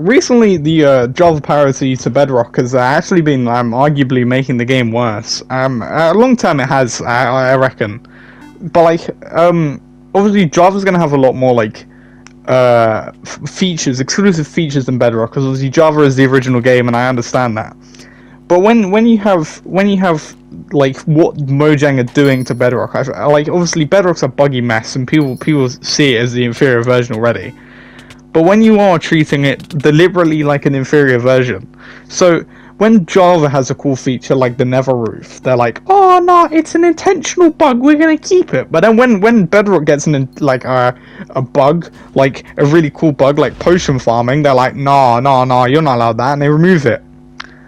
recently the Java parity to Bedrock has actually been arguably making the game worse. A long time it has, I reckon. But like, obviously Java's gonna have a lot more like features, exclusive features than Bedrock, because obviously Java is the original game, and I understand that. But when you have like what Mojang are doing to Bedrock, like obviously Bedrock's a buggy mess, and people see it as the inferior version already. But when you are treating it deliberately like an inferior version, so when Java has a cool feature like the nether roof, they're like, oh no, it's an intentional bug, we're gonna keep it. But then when Bedrock gets a bug, like a really cool bug like potion farming, they're like, no, you're not allowed that, and they remove it.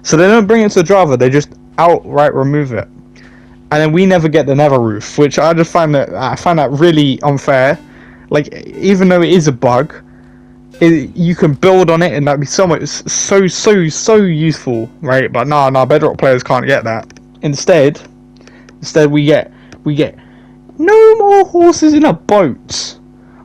So they don't bring it to Java, they just outright remove it, and then we never get the nether roof, which I just find that really unfair. Like, even though it is a bug, you can build on it, and that'd be so much so useful, right? But no, Bedrock players can't get that. Instead we get no more horses in a boat.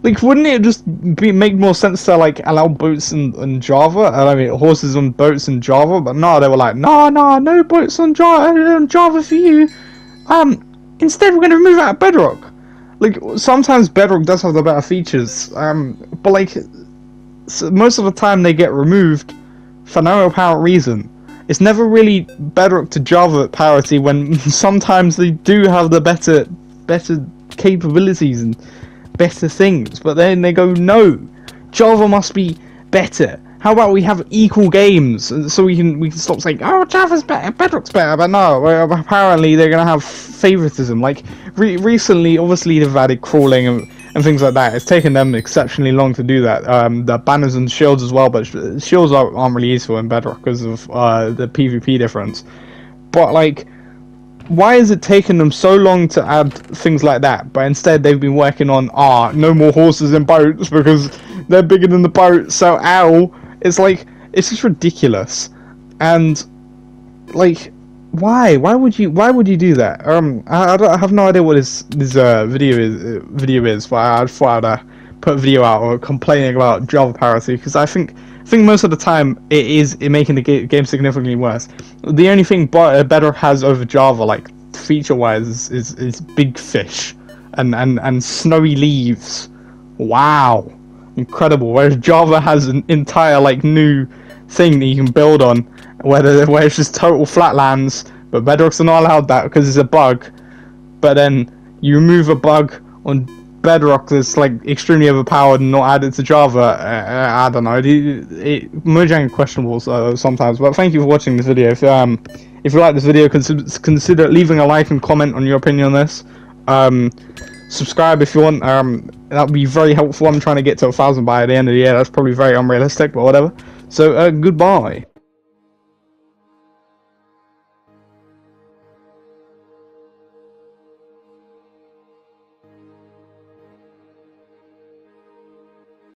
Like, wouldn't it just make more sense to like allow boats in Java? I mean, horses on boats in Java, but no, they were like, no, no boats on Java for you. Instead we're gonna remove out Bedrock. Like, sometimes Bedrock does have the better features, but like, so most of the time they get removed for no apparent reason. It's never really Bedrock to Java parity, when sometimes they do have the better capabilities and better things, but then they go, no, Java must be better. How about we have equal games, so we can stop saying, oh, Java's better, Bedrock's better. But no, apparently they're gonna have favoritism. Like, recently, obviously they've added crawling and things like that. It's taken them exceptionally long to do that. The banners and shields as well, but shields aren't really useful in Bedrock because of the PvP difference. But like, why has it taken them so long to add things like that? But instead they've been working on, no more horses in boats because they're bigger than the boat, so ow. It's like, it's just ridiculous. And like, why would you do that? I have no idea what this video is, but I thought I'd put a video out or complaining about Java parity, because I think most of the time it is making the game significantly worse. The only thing Bedrock has over Java, like feature-wise, is big fish and snowy leaves. Wow, incredible. Whereas Java has an entire like new thing that you can build on, where it's just total flatlands. But Bedrock's not allowed that because it's a bug. But then you remove a bug on Bedrock that's like extremely overpowered and not added to Java. I don't know. Mojang questionable sometimes. But thank you for watching this video. If you like this video, consider leaving a like and comment on your opinion on this. Subscribe if you want. That'd be very helpful. I'm trying to get to 1,000 by the end of the year. That's probably very unrealistic, but whatever. So goodbye.